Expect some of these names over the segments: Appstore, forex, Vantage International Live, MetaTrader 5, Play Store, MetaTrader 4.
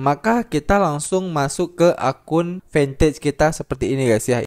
maka kita langsung masuk ke akun Vantage kita seperti ini guys ya.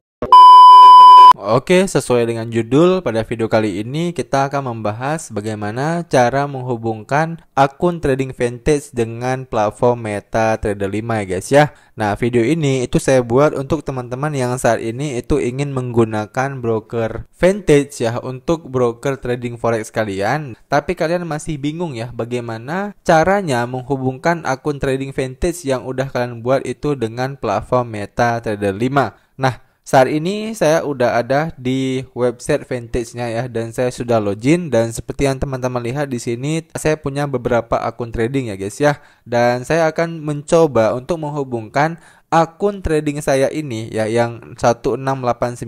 Oke, sesuai dengan judul, pada video kali ini kita akan membahas bagaimana cara menghubungkan akun trading Vantage dengan platform MetaTrader 5 ya guys ya. Nah, video ini itu saya buat untuk teman-teman yang saat ini itu ingin menggunakan broker Vantage ya, untuk broker trading forex kalian. Tapi kalian masih bingung ya bagaimana caranya menghubungkan akun trading Vantage yang udah kalian buat itu dengan platform MetaTrader 5. Nah, saat ini saya udah ada di website Vantage-nya ya, dan saya sudah login, dan seperti yang teman-teman lihat di sini saya punya beberapa akun trading ya guys ya. Dan saya akan mencoba untuk menghubungkan akun trading saya ini ya, yang 1689724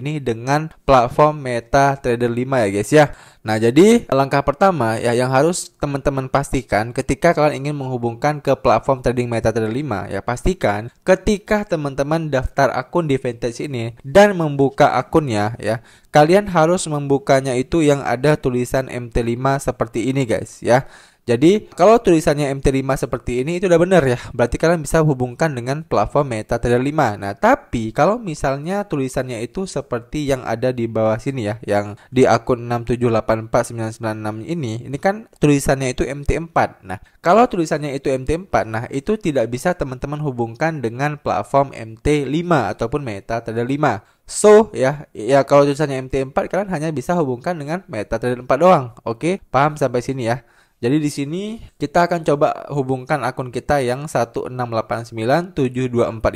ini dengan platform MetaTrader 5 ya guys ya. Nah, jadi langkah pertama ya yang harus teman-teman pastikan ketika kalian ingin menghubungkan ke platform trading MetaTrader 5 ya, pastikan ketika teman-teman daftar akun di Vantage ini dan membuka akunnya ya, kalian harus membukanya itu yang ada tulisan MT5 seperti ini guys ya. Jadi kalau tulisannya MT5 seperti ini itu udah bener ya, berarti kalian bisa hubungkan dengan platform MetaTrader 5. Nah, tapi kalau misalnya tulisannya itu seperti yang ada di bawah sini ya, yang di akun 6784996 ini kan tulisannya itu MT4. Nah, kalau tulisannya itu MT4, nah itu tidak bisa teman-teman hubungkan dengan platform MT5 ataupun MetaTrader 5. So ya kalau tulisannya MT4 kalian hanya bisa hubungkan dengan MetaTrader 4 doang. Oke, paham sampai sini ya. Jadi di sini kita akan coba hubungkan akun kita yang 1689724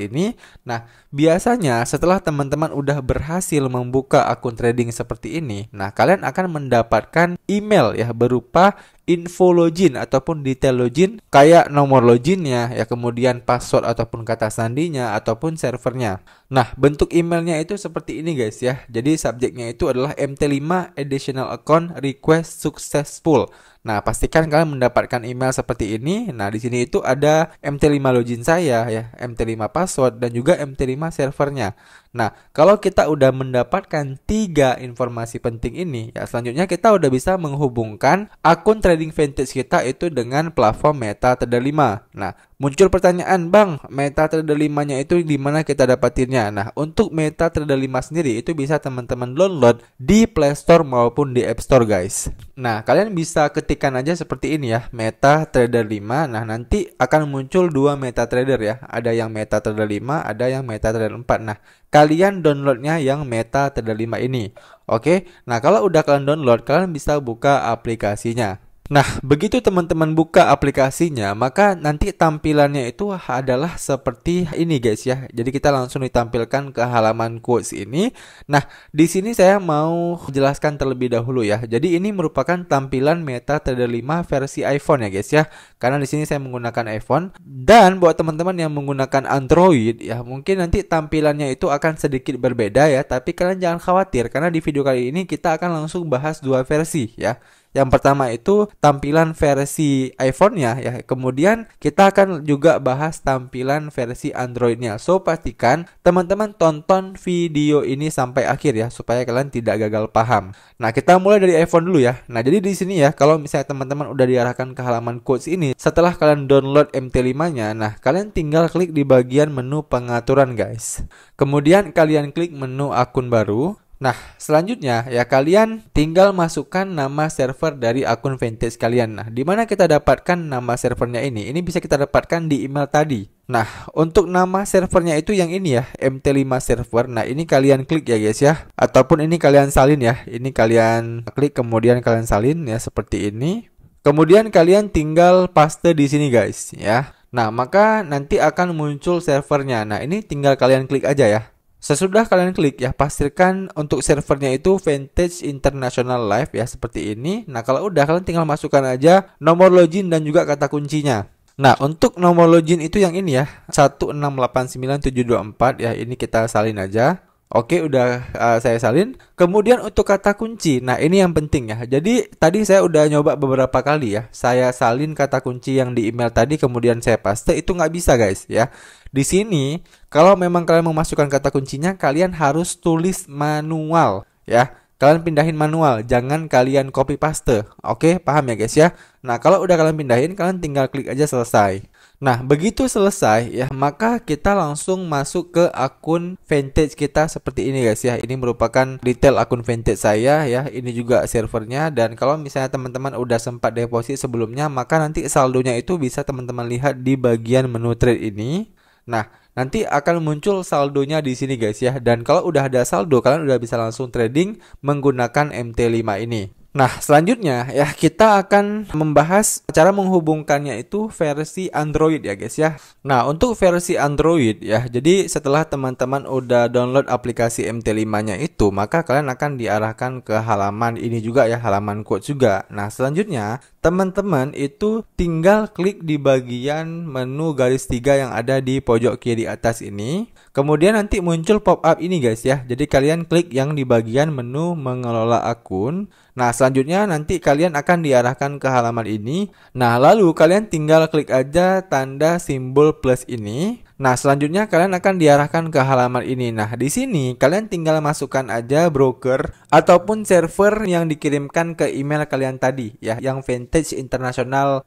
ini. Nah, biasanya setelah teman-teman udah berhasil membuka akun trading seperti ini, nah kalian akan mendapatkan email ya berupa info login ataupun detail login, kayak nomor loginnya ya, kemudian password ataupun kata sandinya ataupun servernya. Nah, bentuk emailnya itu seperti ini guys ya. Jadi subjeknya itu adalah MT5 additional account request successful. Nah, pastikan kalian mendapatkan email seperti ini. Nah, di sini itu ada MT5 login saya ya, MT5 password, dan juga MT5 servernya. Nah, kalau kita udah mendapatkan 3 informasi penting ini ya, selanjutnya kita udah bisa menghubungkan akun trading Vantage kita itu dengan platform MetaTrader 5. Nah, muncul pertanyaan, Bang, MetaTrader 5-nya itu di mana kita dapatinnya? Nah, untuk MetaTrader 5 sendiri itu bisa teman-teman download di Play Store maupun di Appstore, guys. Nah, kalian bisa ketikan aja seperti ini ya, MetaTrader 5. Nah, nanti akan muncul 2 MetaTrader ya. Ada yang MetaTrader 5, ada yang MetaTrader 4. Nah, kalian downloadnya yang MetaTrader 5 ini. Oke. Nah, kalau udah kalian download, kalian bisa buka aplikasinya. Nah, begitu teman-teman buka aplikasinya, maka nanti tampilannya itu adalah seperti ini guys ya. Jadi kita langsung ditampilkan ke halaman quotes ini. Nah, di sini saya mau jelaskan terlebih dahulu ya. Jadi ini merupakan tampilan MetaTrader 5 versi iPhone ya guys ya. Karena di sini saya menggunakan iPhone, dan buat teman-teman yang menggunakan Android ya, mungkin nanti tampilannya itu akan sedikit berbeda ya. Tapi kalian jangan khawatir, karena di video kali ini kita akan langsung bahas 2 versi ya. Yang pertama itu tampilan versi iPhone-nya ya. Kemudian kita akan juga bahas tampilan versi Android-nya. So, pastikan teman-teman tonton video ini sampai akhir ya, supaya kalian tidak gagal paham. Nah, kita mulai dari iPhone dulu ya. Nah, jadi di sini ya, kalau misalnya teman-teman udah diarahkan ke halaman quotes ini, setelah kalian download MT5-nya, nah kalian tinggal klik di bagian menu pengaturan, guys. Kemudian kalian klik menu akun baru. Nah, selanjutnya ya kalian tinggal masukkan nama server dari akun Vantage kalian. Nah, di mana kita dapatkan nama servernya ini? Ini bisa kita dapatkan di email tadi. Nah, untuk nama servernya itu yang ini ya, MT5 server. Nah, ini kalian klik ya guys ya. Ataupun ini kalian salin ya. Ini kalian klik kemudian kalian salin ya seperti ini. Kemudian kalian tinggal paste di sini guys ya. Nah, maka nanti akan muncul servernya. Nah, ini tinggal kalian klik aja ya. Sesudah kalian klik ya, pastikan untuk servernya itu Vantage International Live ya, seperti ini. Nah, kalau udah kalian tinggal masukkan aja nomor login dan juga kata kuncinya. Nah, untuk nomor login itu yang ini ya, 1689724 ya, ini kita salin aja. Oke, udah saya salin. Kemudian untuk kata kunci, nah ini yang penting ya. Jadi tadi saya udah nyoba beberapa kali ya, saya salin kata kunci yang di email tadi, kemudian saya paste, itu nggak bisa guys ya. Di sini kalau memang kalian memasukkan kata kuncinya, kalian harus tulis manual ya. Kalian pindahin manual, jangan kalian copy paste. Oke, paham ya guys ya. Nah, kalau udah kalian pindahin, kalian tinggal klik aja selesai. Nah, begitu selesai ya, maka kita langsung masuk ke akun Vantage kita seperti ini guys ya. Ini merupakan detail akun Vantage saya ya. Ini juga servernya, dan kalau misalnya teman-teman udah sempat deposit sebelumnya, maka nanti saldonya itu bisa teman-teman lihat di bagian menu trade ini. Nah, nanti akan muncul saldonya di sini guys ya. Dan kalau udah ada saldo, kalian udah bisa langsung trading menggunakan MT5 ini. Nah, selanjutnya ya kita akan membahas cara menghubungkannya itu versi Android ya guys ya. Nah, untuk versi Android ya, jadi setelah teman-teman udah download aplikasi MT5-nya itu, maka kalian akan diarahkan ke halaman ini juga ya, halaman code juga. Nah, selanjutnya teman-teman itu tinggal klik di bagian menu garis 3 yang ada di pojok kiri atas ini. Kemudian nanti muncul pop-up ini guys ya. Jadi kalian klik yang di bagian menu mengelola akun. Nah, selanjutnya nanti kalian akan diarahkan ke halaman ini. Nah, lalu kalian tinggal klik aja tanda simbol plus ini. Nah, selanjutnya kalian akan diarahkan ke halaman ini. Nah, di sini kalian tinggal masukkan aja broker ataupun server yang dikirimkan ke email kalian tadi ya, yang Vantage International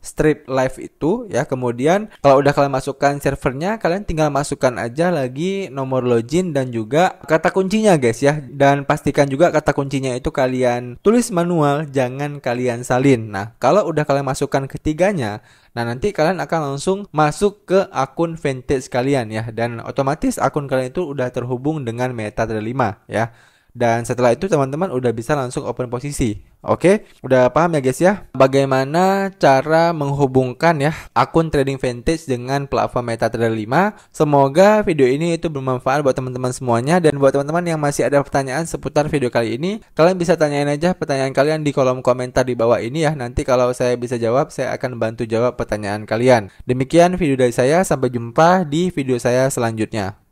Live itu ya. Kemudian kalau udah kalian masukkan servernya, kalian tinggal masukkan aja lagi nomor login dan juga kata kuncinya guys ya. Dan pastikan juga kata kuncinya itu kalian tulis manual, jangan kalian salin. Nah, kalau udah kalian masukkan ketiganya, nah nanti kalian akan langsung masuk ke akun Vantage kalian ya, dan otomatis akun kalian itu udah terhubung dengan MetaTrader 5 ya. Dan setelah itu teman-teman udah bisa langsung open posisi. Oke, udah paham ya guys ya, bagaimana cara menghubungkan ya akun trading Vantage dengan platform MetaTrader 5. Semoga video ini itu bermanfaat buat teman-teman semuanya. Dan buat teman-teman yang masih ada pertanyaan seputar video kali ini, kalian bisa tanyain aja pertanyaan kalian di kolom komentar di bawah ini ya. Nanti kalau saya bisa jawab, saya akan bantu jawab pertanyaan kalian. Demikian video dari saya, sampai jumpa di video saya selanjutnya.